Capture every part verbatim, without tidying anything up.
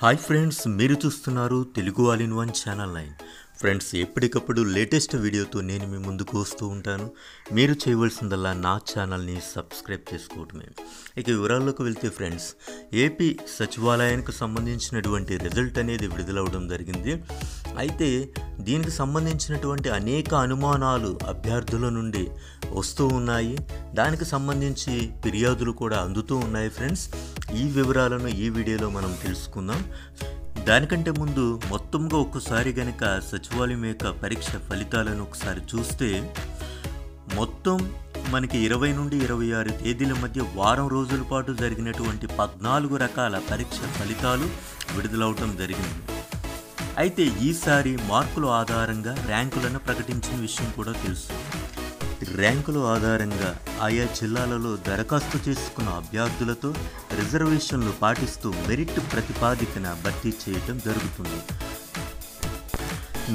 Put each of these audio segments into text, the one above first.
High friends, मेरू चूस्तुन्नारू Telugu all in one channel nine। Friends, एप्पटिकप्पुडु लेटेस्ट वीडियो तो नेनु मी मुंदुकु वस्तू उंटानु। मीरू चेयवलसिनदल्ला ना चैनल नी सब्सक्राइब चेसुकोवडमे। इक विवराल्लोकी वेल्ते फ्रेंड्स, एपी सचिवालयानिकी संबंधिंचिनटुवंटि रिजल्ट अनेदी विडुदल अवडं जरिगिंदी। अयिते दीनिकी संबंधिंचिनटुवंटि अनेक अनुमानालु अभ्यर्थुल नुंडि वस्तू उन्नायि, दानिकी संबंधिंचि फिर्यादुलु कूडा अंदुतू उन्नायि। फ्रेंड्स, ఈ వివరాలను ఈ వీడియోలో మనం తెలుసుకుందాం। దానికంటే ముందు మొత్తంగా ఒక్కసారి గనుక సచివాలయం యొక్క పరీక్ష ఫలితాలను ఒకసారి చూస్తే మొత్తం మనకి ఇరవై నుండి ఇరవై ఆరు తేదీల మధ్య వారం రోజుల పాటు జరిగినటువంటి పద్నాలుగు రకాల పరీక్ష ఫలితాలు విడుదల అవడం జరిగింది। అయితే ఈసారి మార్కుల ఆధారంగా ర్యాంకులను ప్రకటించిన విషయం కూడా తెలుస్తుంది। ర్యాంకుల ఆధారంగా ఆయా జిల్లాలలో దరఖాస్తు చేసుకున్న అభ్యర్థులతో రిజర్వేషన్లు పాటిస్తూ మెరిట్ ప్రతిపాదికన భర్తీ చేయడం జరుగుతుంది।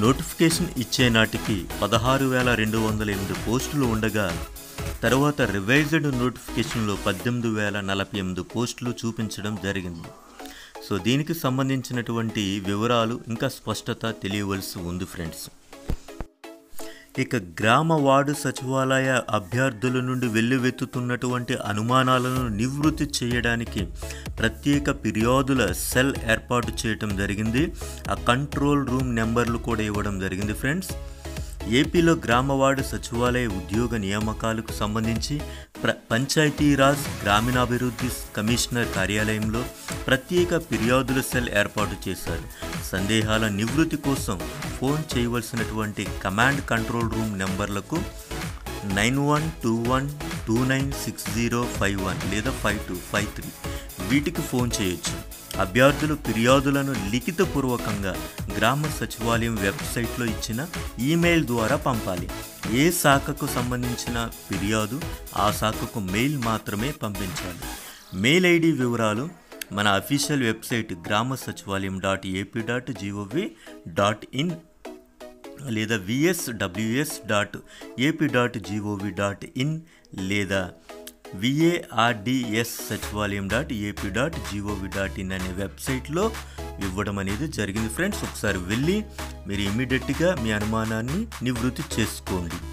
నోటిఫికేషన్ ఇచ్చే నాటికి పదహారు వేల రెండు వందల ఎనిమిది పోస్టులు ఉండగా తర్వాత రివైజ్డ్ నోటిఫికేషన్లో పద్దెనిమిది వేల నలభై ఎనిమిది పోస్టులు చూపించడం జరిగింది। సో దీనికి సంబంధించినటువంటి వివరాలు ఇంకా స్పష్టత తెలియవలసి ఉంది। ఫ్రెండ్స్, ఇక గ్రామ వార్డు సచివాలయ అభ్యర్థుల నుండి వెల్లువెత్తుతున్నటువంటి అనుమానాలను నివృత్తి చేయడానికి ప్రత్యేక ఫిర్యాదుల సెల్ ఏర్పాటు చేయడం జరిగింది। ఆ కంట్రోల్ రూమ్ నెంబర్లు కూడా ఇవ్వడం జరిగింది। ఫ్రెండ్స్, ఏపీలో గ్రామ వార్డు సచివాలయ ఉద్యోగ నియామకాలకు సంబంధించి ప్ర పంచాయతీరాజ్ గ్రామీణాభివృద్ధి కమిషనర్ కార్యాలయంలో ప్రత్యేక ఫిర్యాదుల సెల్ ఏర్పాటు చేశారు। సందేహాల నివృత్తి కోసం ఫోన్ చేయవలసినటువంటి కమాండ్ కంట్రోల్ రూమ్ నెంబర్లకు nine one two one two nine six zero five one లేదా ఫైవ్ టూ ఫైవ్ త్రీ వీటికి ఫోన్ చేయొచ్చు। అభ్యర్థులు ఫిర్యాదులను లిఖితపూర్వకంగా గ్రామ సచివాలయం వెబ్సైట్లో ఇచ్చిన ఈమెయిల్ ద్వారా పంపాలి। ఏ శాఖకు సంబంధించిన ఫిర్యాదు ఆ శాఖకు మెయిల్ మాత్రమే పంపించాలి। మెయిల్ ఐడి వివరాలు మన అఫీషియల్ వెబ్సైట్ గ్రామ సచివాలయం dot AP dot GOV dot in లేదా VSWS dot AP dot GOV dot in లేదా విఏఆర్డిఎస్ సచివాలయం dot AP dot GOV dot in అనే వెబ్సైట్లో ఇవ్వడం అనేది జరిగింది। ఫ్రెండ్స్, ఒకసారి వెళ్ళి మీరు ఇమీడియట్గా మీ అనుమానాన్ని నివృత్తి చేసుకోండి।